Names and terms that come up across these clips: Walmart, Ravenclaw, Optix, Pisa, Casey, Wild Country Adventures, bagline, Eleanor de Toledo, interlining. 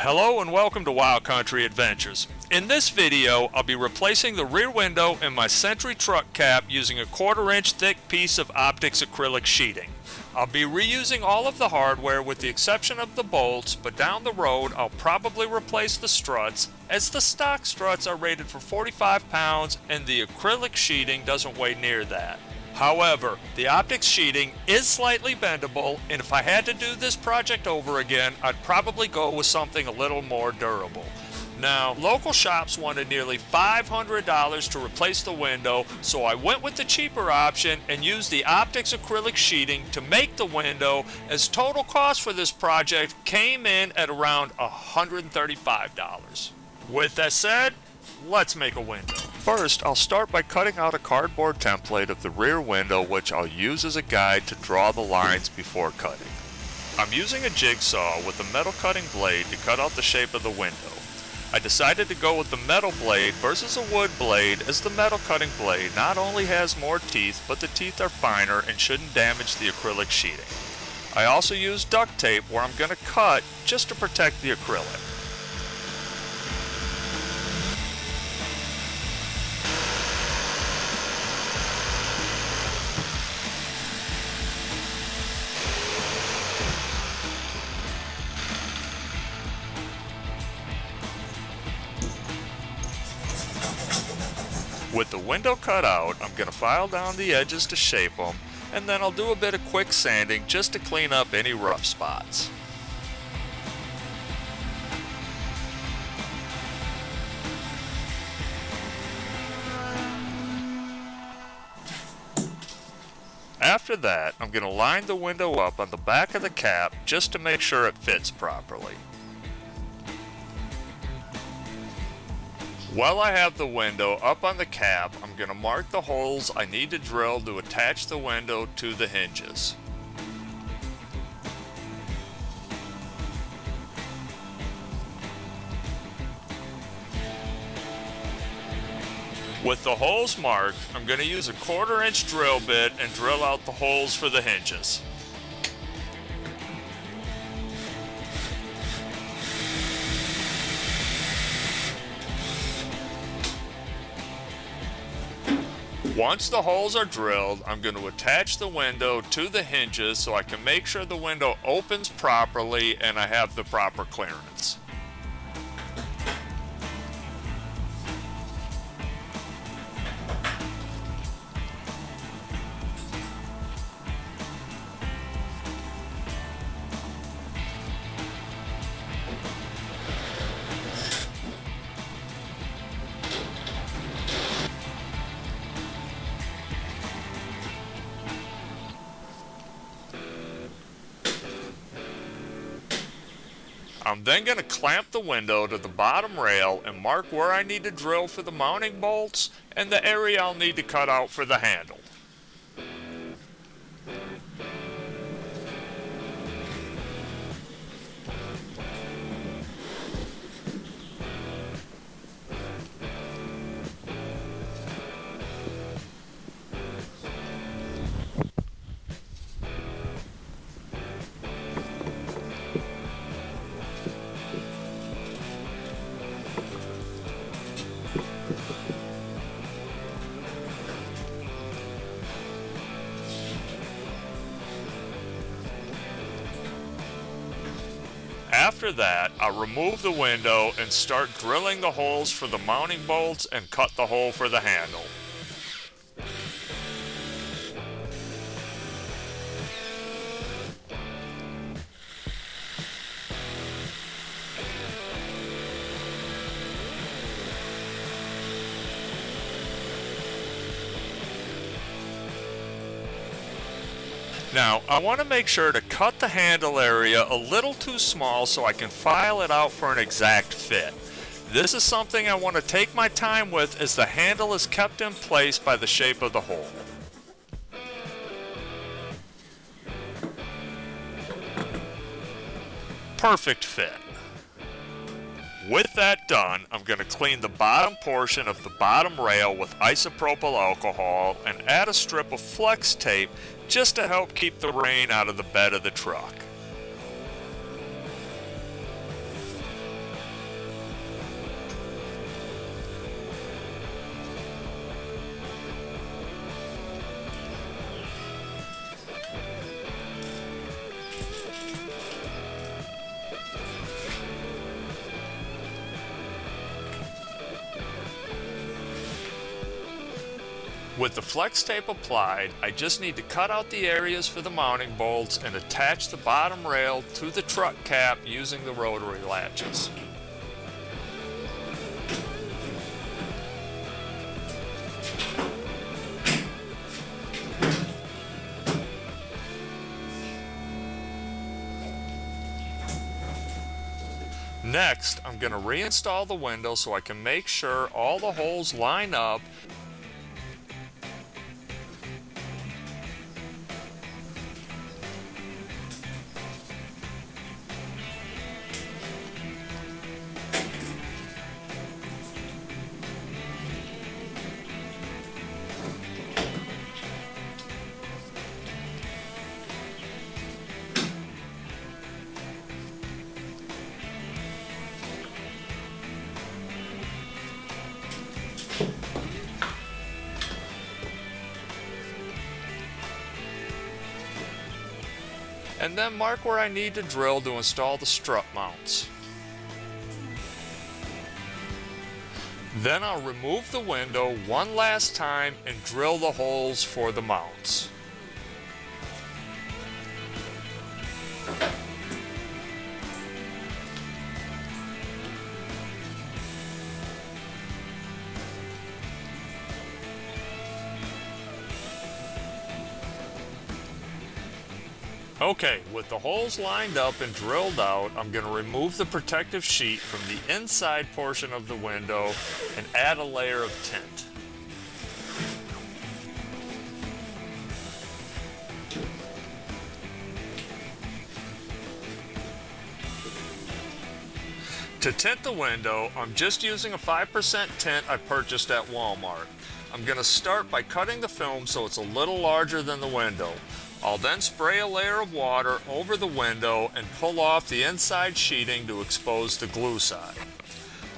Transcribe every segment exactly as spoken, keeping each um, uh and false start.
Hello and welcome to Wild Country Adventures. In this video, I'll be replacing the rear window in my Sentry truck cap using a quarter inch thick piece of Optix acrylic sheeting. I'll be reusing all of the hardware with the exception of the bolts, but down the road I'll probably replace the struts as the stock struts are rated for forty-five pounds and the acrylic sheeting doesn't weigh near that. However, the Optix sheeting is slightly bendable, and if I had to do this project over again, I'd probably go with something a little more durable. Now, local shops wanted nearly five hundred dollars to replace the window, so I went with the cheaper option and used the Optix acrylic sheeting to make the window, as total cost for this project came in at around one hundred thirty-five dollars. With that said, let's make a window. First, I'll start by cutting out a cardboard template of the rear window, which I'll use as a guide to draw the lines before cutting. I'm using a jigsaw with a metal cutting blade to cut out the shape of the window. I decided to go with the metal blade versus a wood blade, as the metal cutting blade not only has more teeth, but the teeth are finer and shouldn't damage the acrylic sheeting. I also use duct tape where I'm going to cut just to protect the acrylic. With the window cut out, I'm going to file down the edges to shape them, and then I'll do a bit of quick sanding just to clean up any rough spots. After that, I'm going to line the window up on the back of the cap just to make sure it fits properly. While I have the window up on the cap, I'm going to mark the holes I need to drill to attach the window to the hinges. With the holes marked, I'm going to use a quarter inch drill bit and drill out the holes for the hinges. Once the holes are drilled, I'm going to attach the window to the hinges so I can make sure the window opens properly and I have the proper clearance. I'm then going to clamp the window to the bottom rail and mark where I need to drill for the mounting bolts and the area I'll need to cut out for the handle. After that, I'll remove the window and start drilling the holes for the mounting bolts and cut the hole for the handle. Now, I want to make sure to cut the handle area a little too small so I can file it out for an exact fit. This is something I want to take my time with, as the handle is kept in place by the shape of the hole. Perfect fit. With that done, I'm going to clean the bottom portion of the bottom rail with isopropyl alcohol and add a strip of flex tape just to help keep the rain out of the bed of the truck. With the flex tape applied, I just need to cut out the areas for the mounting bolts and attach the bottom rail to the truck cap using the rotary latches. Next, I'm going to reinstall the window so I can make sure all the holes line up. And then mark where I need to drill to install the strut mounts. Then I'll remove the window one last time and drill the holes for the mounts. Okay, with the holes lined up and drilled out, I'm going to remove the protective sheet from the inside portion of the window and add a layer of tint. To tint the window, I'm just using a five percent tint I purchased at Walmart. I'm going to start by cutting the film so it's a little larger than the window. I'll then spray a layer of water over the window and pull off the inside sheeting to expose the glue side.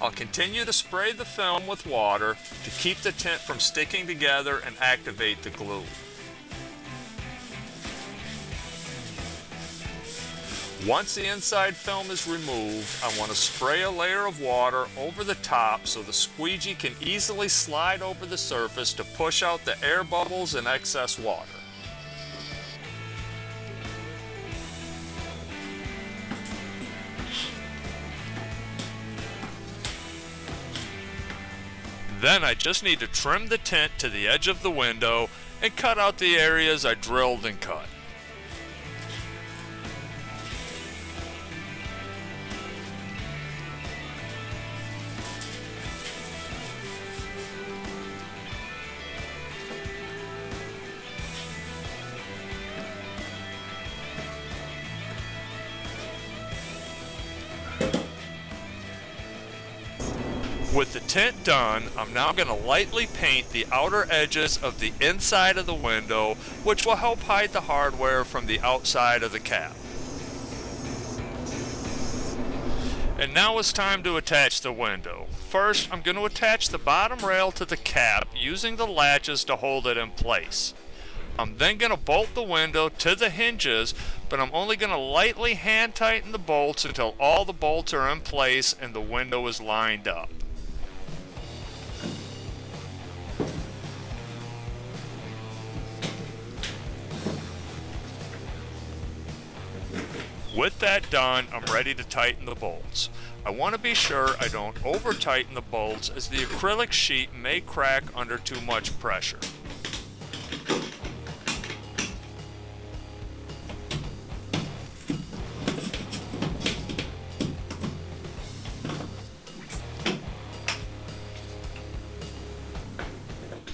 I'll continue to spray the film with water to keep the tint from sticking together and activate the glue. Once the inside film is removed, I want to spray a layer of water over the top so the squeegee can easily slide over the surface to push out the air bubbles and excess water. Then I just need to trim the tint to the edge of the window and cut out the areas I drilled and cut. With the tint done, I'm now going to lightly paint the outer edges of the inside of the window, which will help hide the hardware from the outside of the cap. And now it's time to attach the window. First, I'm going to attach the bottom rail to the cap using the latches to hold it in place. I'm then going to bolt the window to the hinges, but I'm only going to lightly hand tighten the bolts until all the bolts are in place and the window is lined up. With that done, I'm ready to tighten the bolts. I want to be sure I don't over tighten the bolts as the acrylic sheet may crack under too much pressure.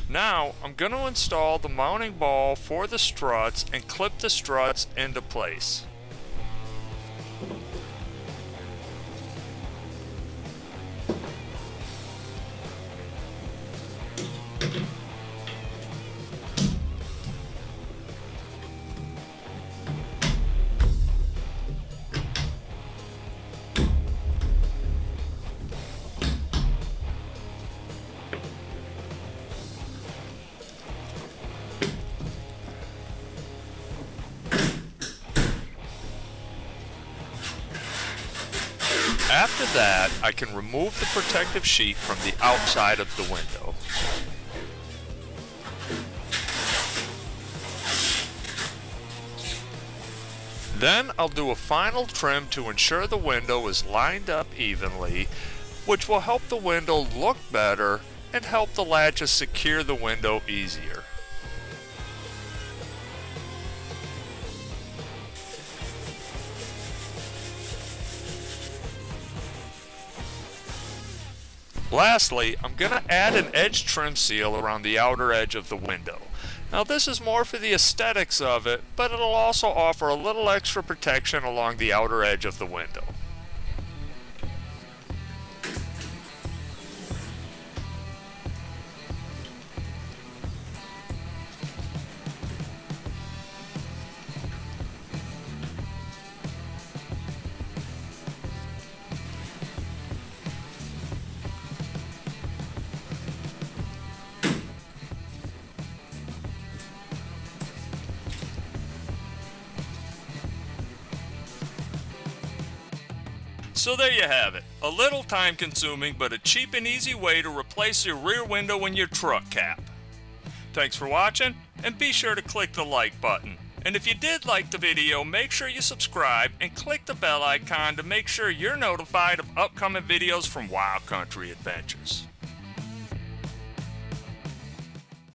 Now, I'm going to install the mounting ball for the struts and clip the struts into place. After that, I can remove the protective sheet from the outside of the window. Then I'll do a final trim to ensure the window is lined up evenly, which will help the window look better and help the latches secure the window easier. Lastly, I'm going to add an edge trim seal around the outer edge of the window. Now this is more for the aesthetics of it, but it'll also offer a little extra protection along the outer edge of the window. So there you have it, a little time consuming but a cheap and easy way to replace your rear window in your truck cap. Thanks for watching, and be sure to click the like button. And if you did like the video, make sure you subscribe and click the bell icon to make sure you're notified of upcoming videos from Wild Country Adventures.